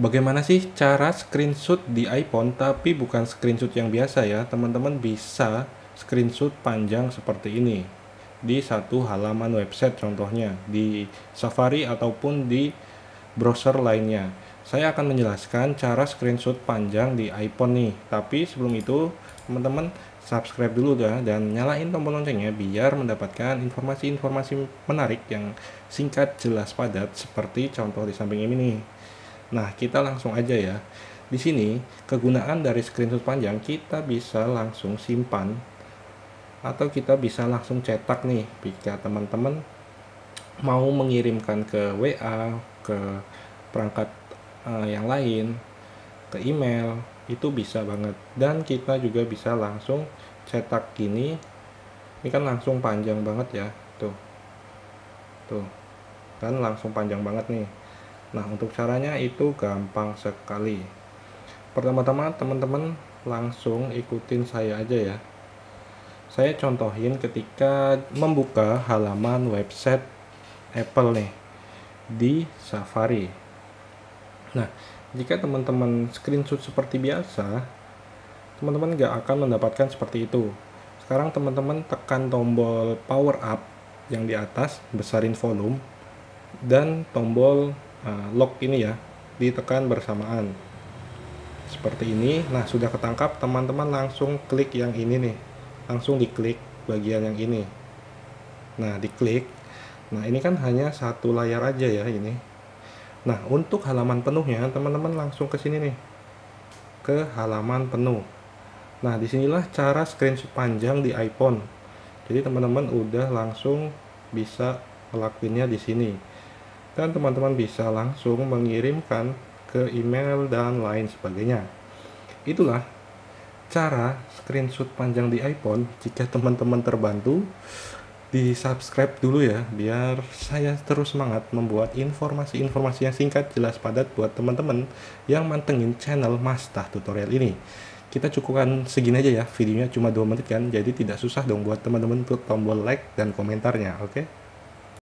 Bagaimana sih cara screenshot di iPhone tapi bukan screenshot yang biasa ya? Teman-teman bisa screenshot panjang seperti ini di satu halaman website, contohnya di Safari ataupun di browser lainnya. Saya akan menjelaskan cara screenshot panjang di iPhone nih. Tapi sebelum itu, teman-teman subscribe dulu dan nyalain tombol loncengnya biar mendapatkan informasi-informasi menarik yang singkat, jelas, padat seperti contoh di samping ini nih. Nah, kita langsung aja ya. Di sini, kegunaan dari screenshot panjang kita bisa langsung simpan atau kita bisa langsung cetak nih. Jika teman-teman mau mengirimkan ke WA, ke perangkat yang lain, ke email, itu bisa banget. Dan kita juga bisa langsung cetak gini. Ini kan langsung panjang banget ya. Tuh. Tuh. Kan langsung panjang banget nih. Nah, untuk caranya itu gampang sekali. Pertama-tama teman-teman langsung ikutin saya aja ya. Saya contohin ketika membuka halaman website Apple nih di Safari. Nah, jika teman-teman screenshot seperti biasa, teman-teman nggak akan mendapatkan seperti itu. Sekarang teman-teman tekan tombol power up yang di atas, besarin volume, dan tombol lock ini ya, ditekan bersamaan seperti ini. Nah, sudah ketangkap, teman-teman langsung klik yang ini nih, langsung diklik bagian yang ini. Nah, diklik. Nah, ini kan hanya satu layar aja ya ini. Nah, untuk halaman penuhnya teman-teman langsung ke sini nih, ke halaman penuh. Nah, disinilah cara screenshot panjang di iPhone. Jadi teman-teman udah langsung bisa ngelakuinnya di sini. Dan teman-teman bisa langsung mengirimkan ke email dan lain sebagainya. Itulah cara screenshot panjang di iPhone. Jika teman-teman terbantu, di-subscribe dulu ya, biar saya terus semangat membuat informasi-informasi yang singkat, jelas, padat buat teman-teman yang mantengin channel Mastah Tutorial ini. Kita cukupkan segini aja ya, videonya cuma 2 menit kan, jadi tidak susah dong buat teman-teman untuk tombol like dan komentarnya, oke?